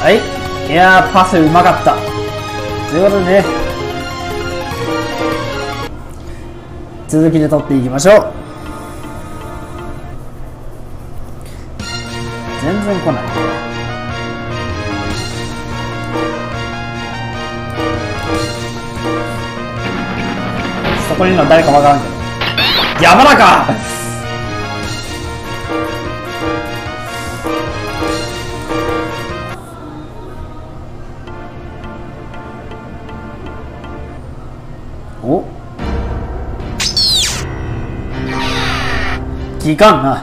はい。いやー、パスうまかった。ということでね、続きで取っていきましょう。全然来ない。そこにいるの誰かわからんけど。山田かいかんな。も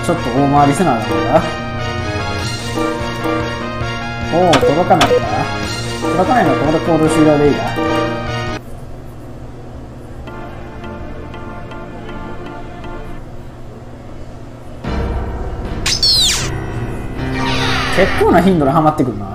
うちょっと大回りせなあかんな。おお、届かないかな。届かないのはここで行動終了でいいや。結構な頻度でハマってくるな。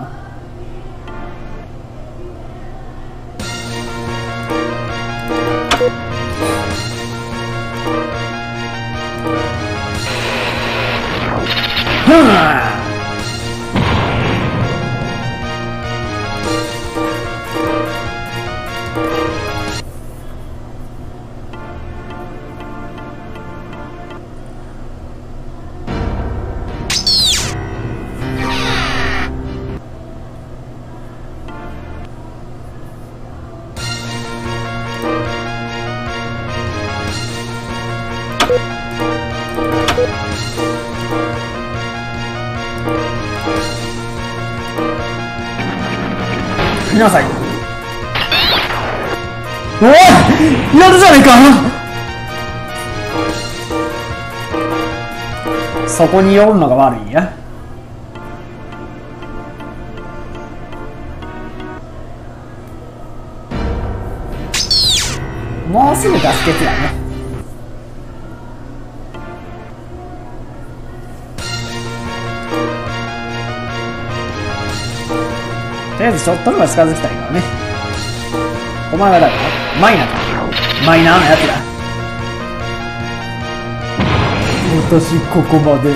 見なさい。おお、やるじゃねえか。そこに寄るのが悪いんや。もうすぐガス欠やね。とりあえずショットの方が近づきたいからね。お前は誰だ？マイナーか。マイナーなやつだ。私ここまで。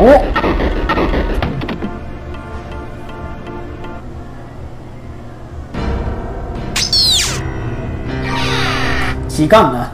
お！違うな。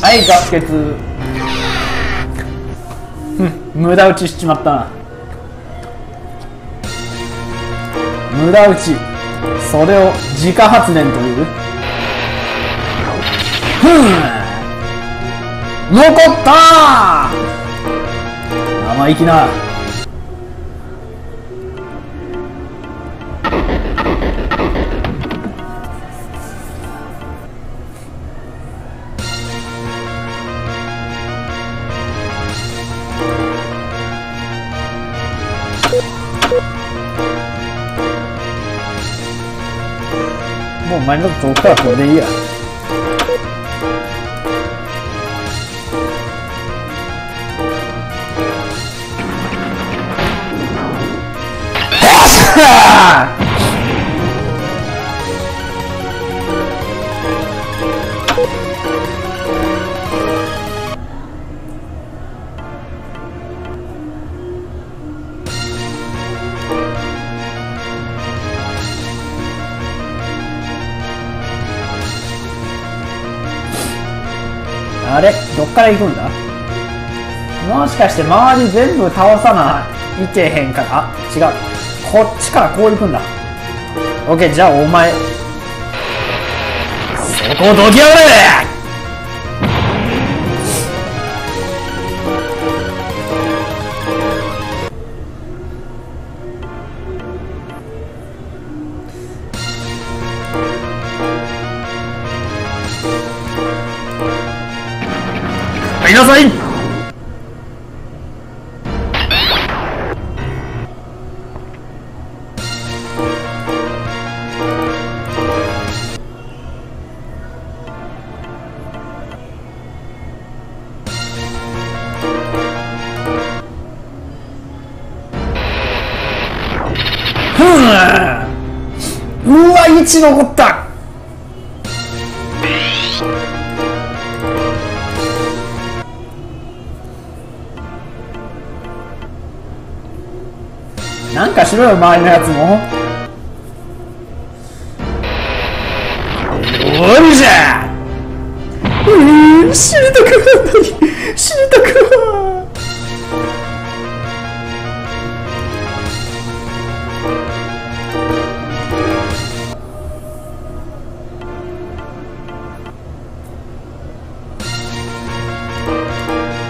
はい、ガス欠。無駄打ちしちまったな。無駄打ち、それを自家発電という。残ったー。生意気な。もう前のとこからこれでいいや。あれ、どっから行くんだ。もしかして周り全部倒さないけへんから。あ、違う、こっちからこう行くんだ。オッケー、じゃあお前そこをどきやがれ。さい。ふう、うわ、位置残った。なんかしろよ、周りのやつも。おるじゃん。死にたくない。死にたくない。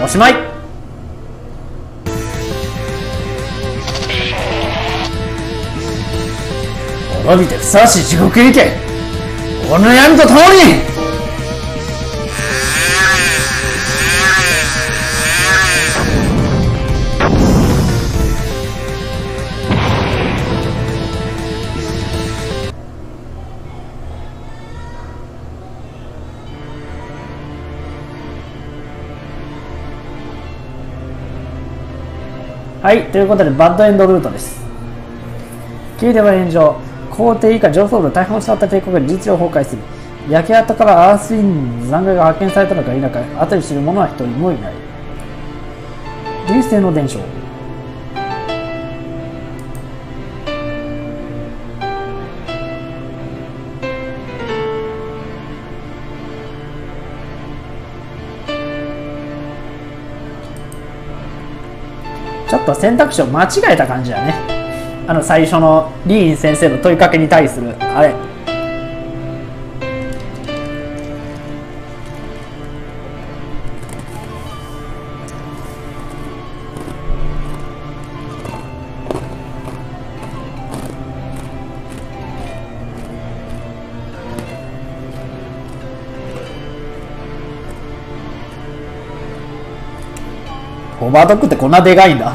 おしまい。滅びてふさわしい地獄へ行け。俺の闇と共に。はい、ということでバッドエンドルートです。聞いても炎上、皇帝以下上層部の大半を失った帝国が事実上崩壊する。焼け跡からアースインの残骸が発見されたのか否か、後に知る者は一人もいない。流星の伝承。ちょっと選択肢を間違えた感じだね。最初のリーン先生の問いかけに対するあれ、ホバードックってこんなでかいんだ。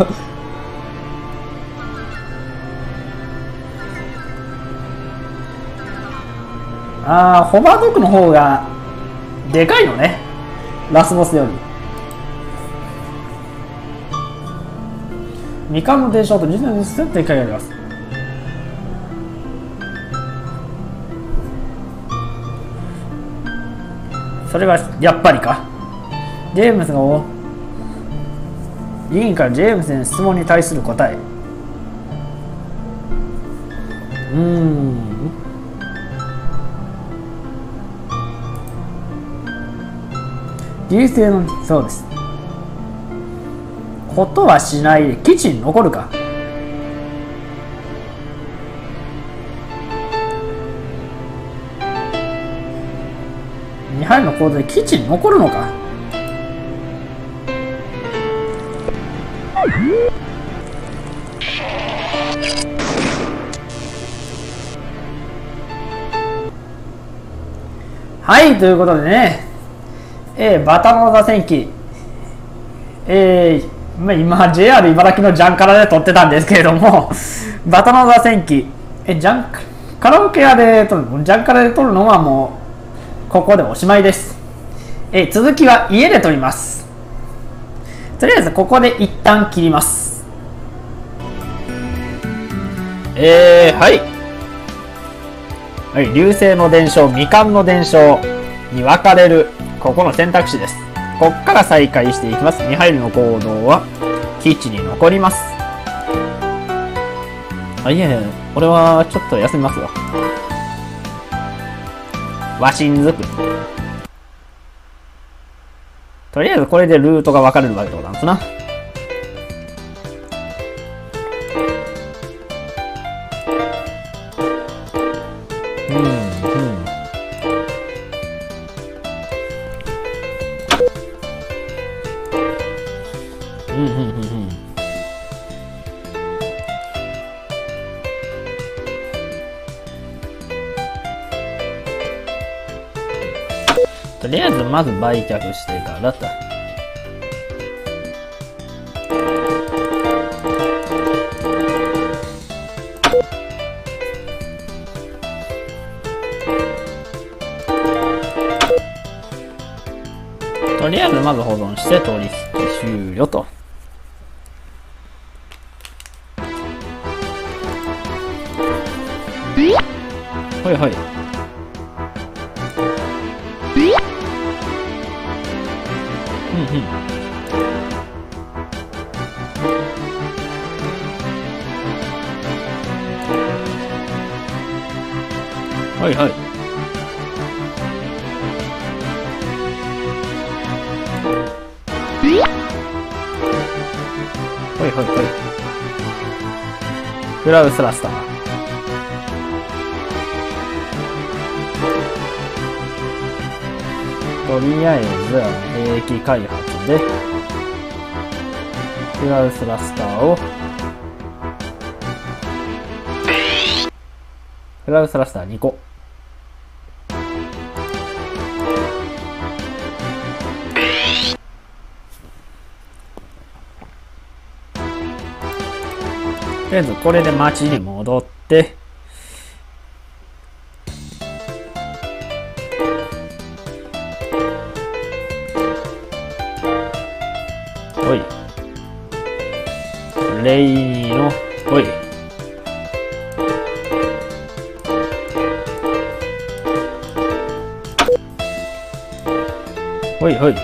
ああ、ホバードッグの方がでかいのね、ラスボスより。未完の伝承と実際にスッと一回やります。それはやっぱりか。ジェームスが委員からジェームスの質問に対する答え。流星の、そうです。ことはしないで基地に残るか。2杯の行動で基地に残るのか。はい、ということでね、バタの座戦記、今 JR 茨城のジャンカラで撮ってたんですけれども、バタの座戦記、カラオケ屋で撮る、ジャンカラで撮るのはもうここでおしまいです。続きは家で撮ります。とりあえずここで一旦切ります。はい、流星の伝承、未完の伝承に分かれるここの選択肢です。こっから再開していきます。ミハイルの行動は基地に残ります。俺はちょっと休みますわ。ワシンズク。とりあえずこれでルートが分かれるわけでございますな。とりあえずまず売却してからだった。まず保存して取引終了と。はいはい、うんうん、はいはい、はいはいはい、グラウスラスター、とりあえず兵器開発でクラウスラスターをクラウスラスター2個とりあえずこれで町に戻って、レイのおいおいおい、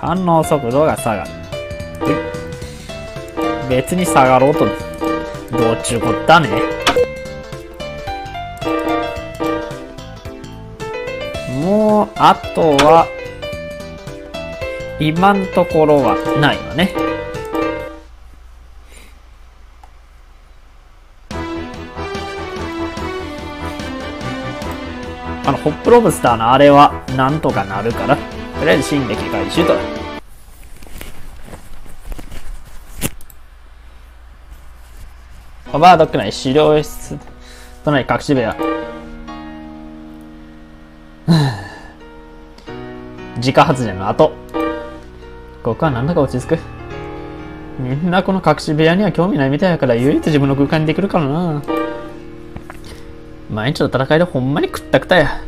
反応速度が下がる。別に下がろうとどっちゅうこったね。もうあとは今のところはないわね。ホップロブスターのあれはなんとかなるから、とりあえず進撃回収と。ホバードック内資料室となり隠し部屋、自家発電の後、ここはなんだか落ち着く。みんなこの隠し部屋には興味ないみたいだから、唯一自分の空間にできるからな。毎日の戦いでほんまにくったくたや。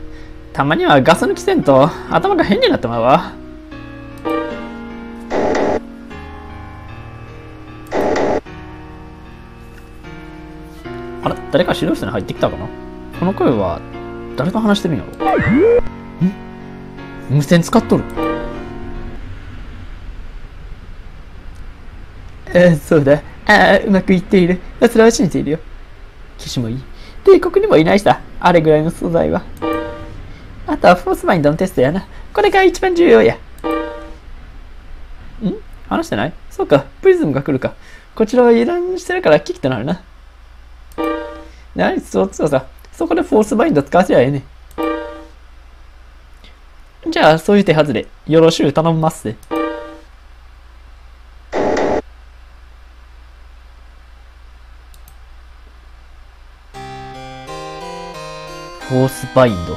たまにはガス抜きせんと頭が変になってまうわ。あら、誰か資料室に入ってきたかな。この声は誰と話してるんやろ。無線使っとる。ああ、そうだ。ああ、うまくいっている。それは信じているよ。騎士もいい。帝国にもいないしだ。あれぐらいの素材は。あとはフォースマインドのテストやな。これが一番重要や。ん？話してない？そうか、プリズムが来るか。こちらは油断してるから危機となるな。何そうさ。そこでフォースマインド使わせりゃええね。じゃあ、そういう手はずで、よろしゅう頼みますぜ。フォースバインド。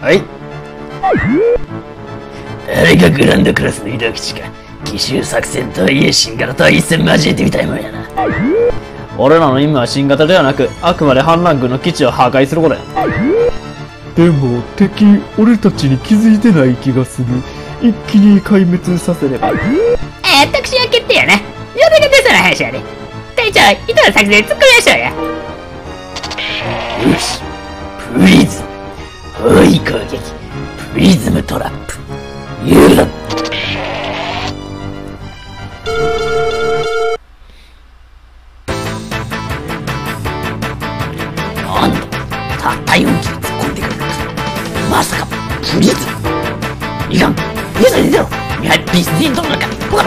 はい。あれがグランドクラスの移動基地か。奇襲作戦とはいえ、新型とは一戦交えてみたいもんやな。俺らの任務は新型ではなく、あくまで反乱軍の基地を破壊することや。でも敵、俺たちに気づいてない気がする。一気に壊滅させれば。私は決定やな。予定が出そうな話やで、ね。隊長、糸の作戦突っ込みましょうや。よし、プリズム。包囲攻撃。プリズムトラップ。ユーロッ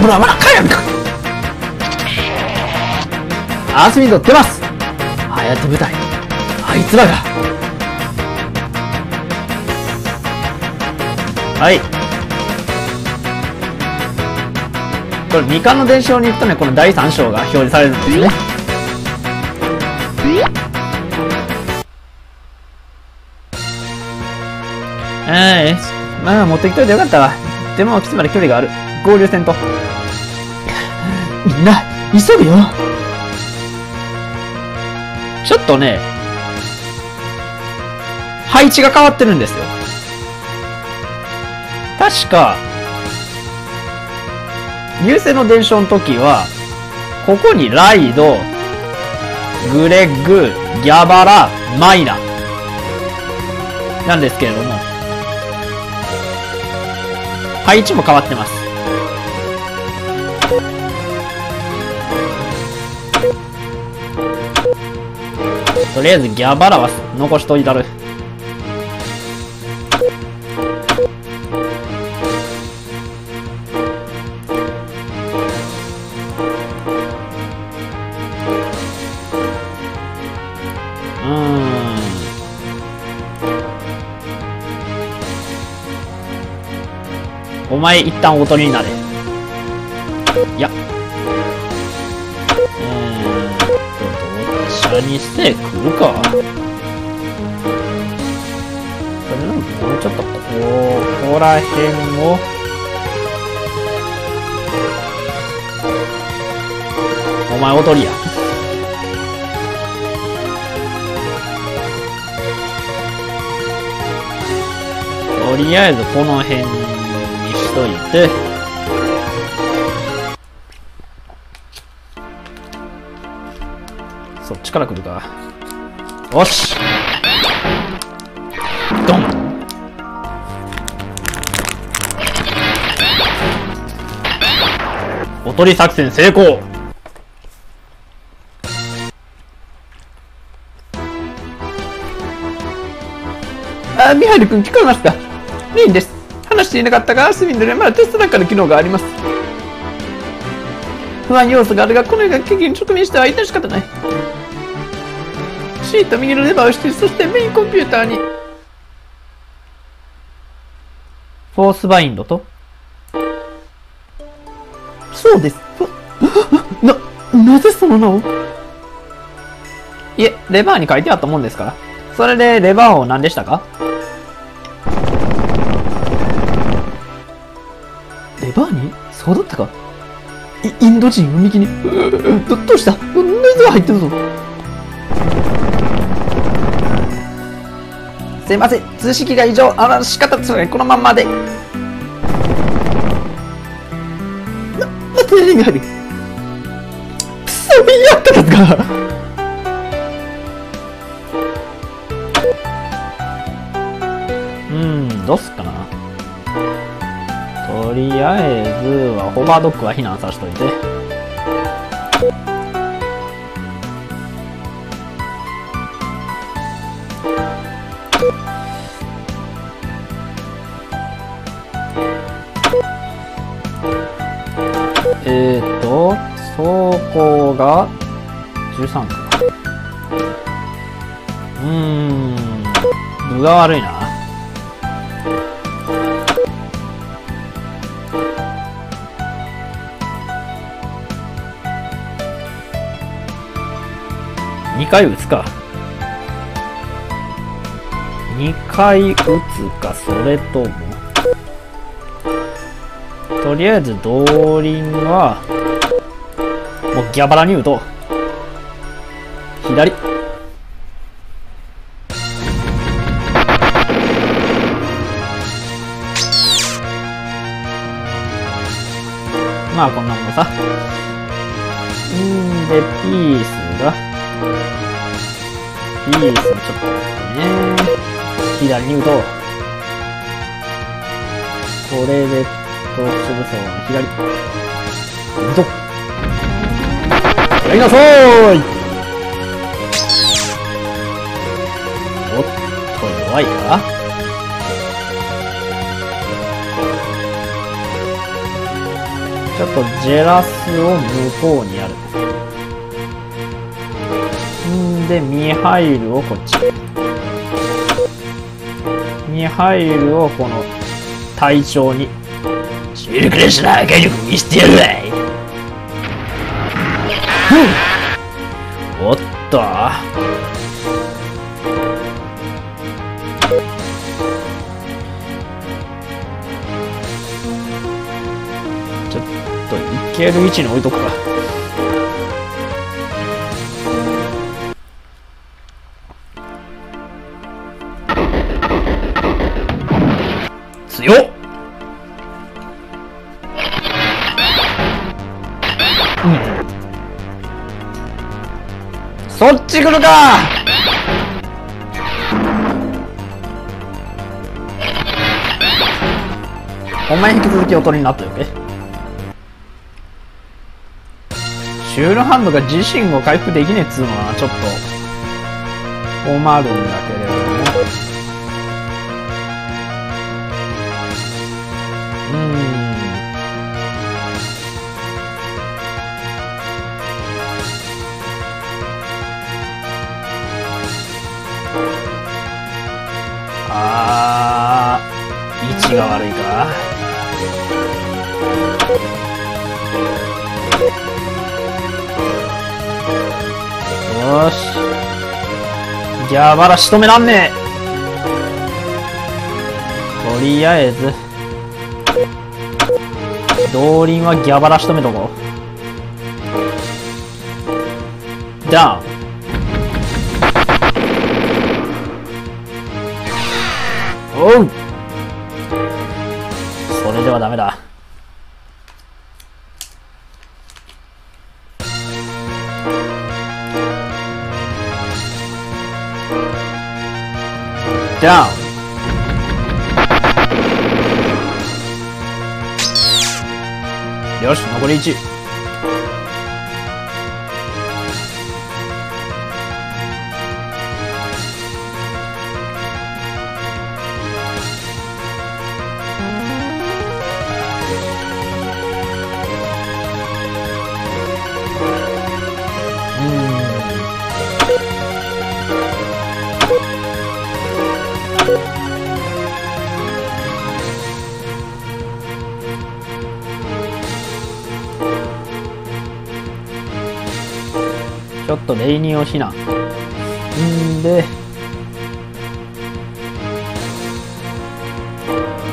ほら、まだ帰らんか。アースミンド出ます。あやと部隊、あいつらが。はい、これ未完の伝承に行くとね、この第3章が表示されるんですね。まあ持ってきといてよかったわ。でも基地まで距離がある。合流せんと。みんな急ぐよ。ちょっとね、配置が変わってるんですよ。確か流星の伝承の時はここにライド、グレッグ、ギャバラ、マイナなんですけれども、配置も変わってます。とりあえずギャバラは残しといたる。お前一旦おとりになれ。いや。どっちにして来るか。それなんかもうちょっとここら辺を。お前おとりや。とりあえずこの辺に。といて、そっちから来るか。よし、ドン。おとり作戦成功。あ、ミハイル君聞こえますか？メインです。話していなかったが、スミンドにまだテストなんかの機能があります。不安要素があるが、このような危機に直面しては致し方ない。シート右のレバーをして、そしてメインコンピューターに。フォースバインドと。そうです。なぜその名を？いえ、レバーに書いてあったもんですから。それでレバーを何でしたか？レバーに？そうだったか。インド人を右に。どうした？水が入ってるぞ。すいません、通信機が異常。仕方つない、このまんまで。待って、何が入る？くそ、見合ってたか。どうすっかな。とりあえずはホバードッグは避難させといて、走行が13か。分が悪いな。2回打つか。2回打つか、それとも。とりあえず、動輪は、もうギャバラに打とう。左。まあ、こんなもんさ。で、ピースが。いいですね、ちょっとね。左に打とう。これで、潰そう。左。打とう。やりなさーい。おっと、弱いか？ちょっとジェラスを向こうにやる。で、ミハイルをこっち。ミハイルをこの隊長に。シルクレシナー外力見せてやるわい。おっと。と行ける位置に置いとくか。強っ。うん、そっち来るか。お前引き続きおとりになっておけ。シュールハンドが自身を回復できねえっつうのはちょっと困るんだけれどね。あー、位置が悪いか。よし、ギャバラ仕留めらんねえ。とりあえず動輪はギャバラ仕留めとこう。ダウン。おう、それではダメだ。ダウン。よし、残り1。ちょっとレイニーを避難んで、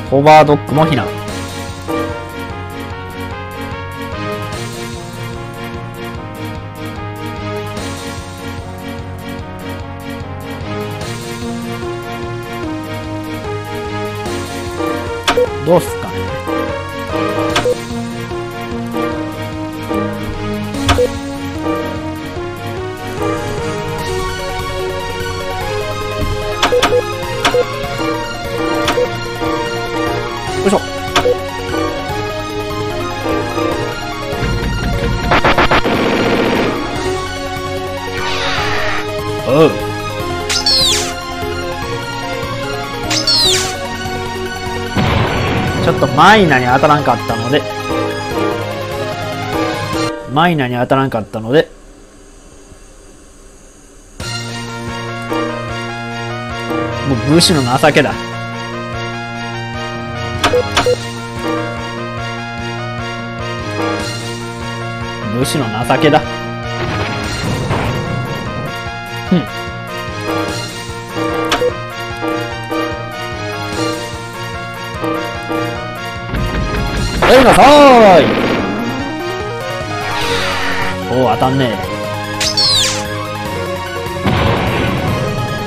ホバードッグも避難。どうすかね。よいしょ。おう、ちょっとマイナに当たらんかったので、もう武士の情けだ。武士の情けだ。うん、ごめんなさい。おお、当たんねえ。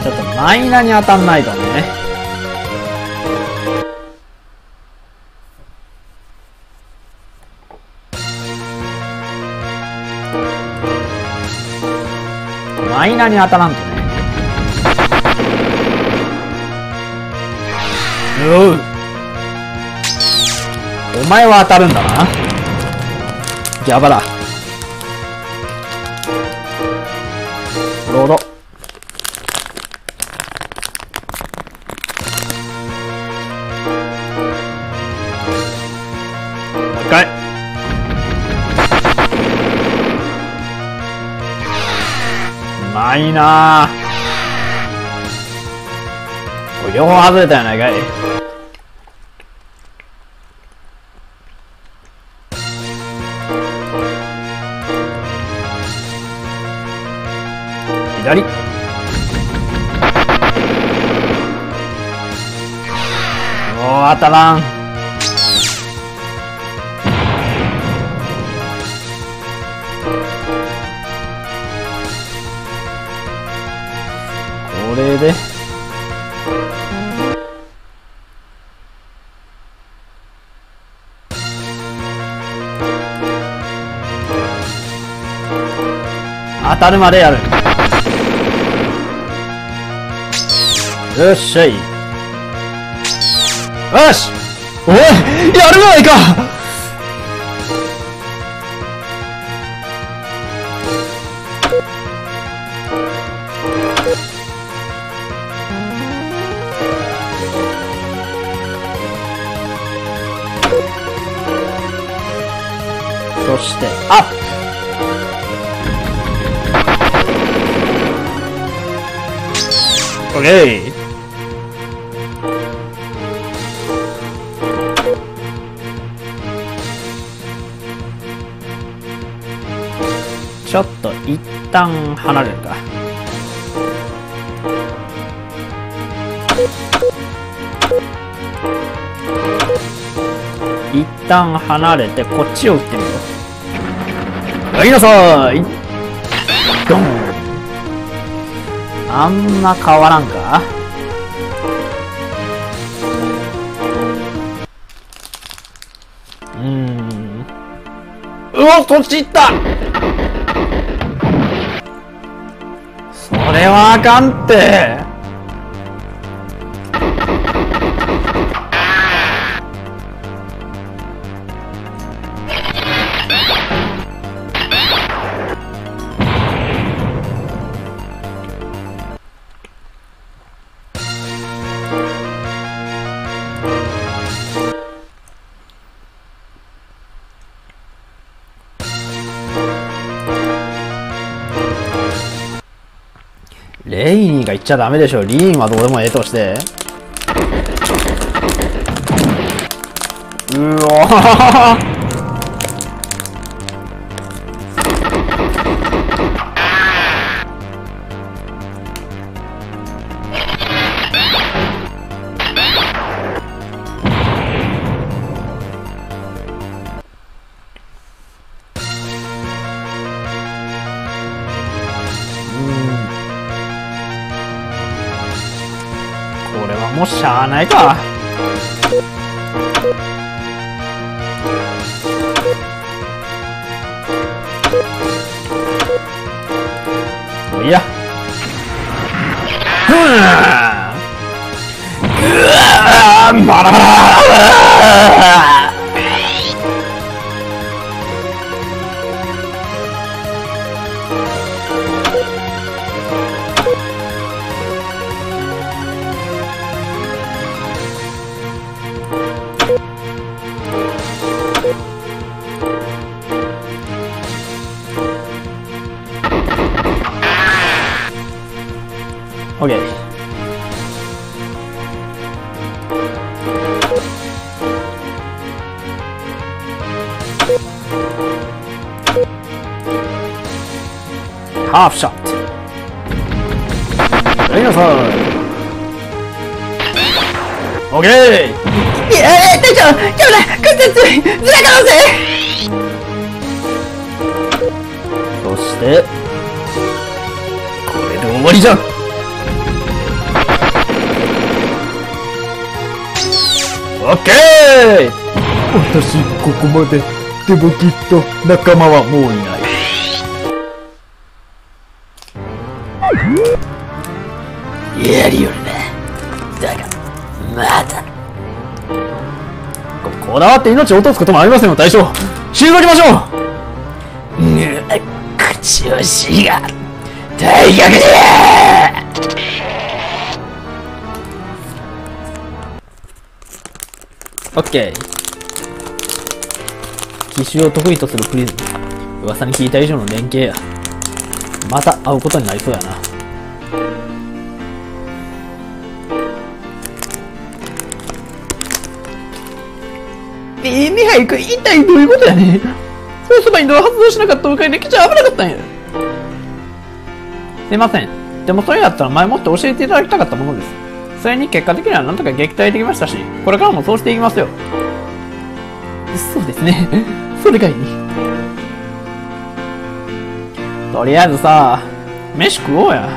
ちょっとマイナに当たんないとね。マイナーに当たらんとね。お前は当たるんだな。ギャバラロード。もう一回。マイナー、これ両方外れたやないかい。左。おお、当たらん。当たるまでやる。よっしゃい。よし、おい、やるまいか。そしてアップ。オッケー。ちょっと一旦離れるか。一旦離れてこっちを打ってみよう。いなさい。ドン。あんま変わらんか。うわ、そっち行った。それはあかんって。レイニーが行っちゃダメでしょ。リーンはどうでもええとして。うおーもうしゃあないか。もういいや。ふぅん、バラバラ。オッケー。ハーフショット。ありがとう。オッケー。隊長、今日ね、屈折ずれたのぜ。そしてこれで終わりじゃん。オッケー。私ここまで。でもきっと仲間はもういない。やるよな。だがまだこだわって命を落とすこともありませんよ大将。しのぎましょう。口惜しいが退却でー。オッケー。奇襲を得意とするプリズム。噂に聞いた以上の連携や。また会うことになりそうやな。ミハイ君、一体どういうことやね。そのそばにドア発動しなかったおかげで来ちゃ危なかったんや。すいません。でもそれだったら前もって教えていただきたかったものです。それに結果的にはなんとか撃退できましたし、これからもそうしていきますよ。そうですね。それがいい。とりあえずさ、飯食おうや。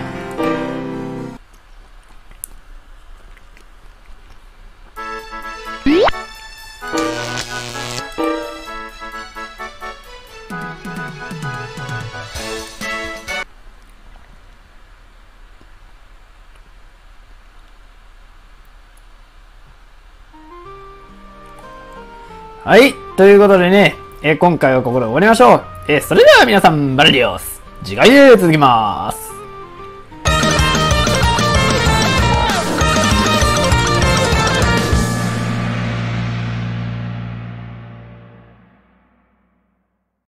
はい、ということでね、今回はここで終わりましょう。それでは皆さん、バレリオス次回で続きます。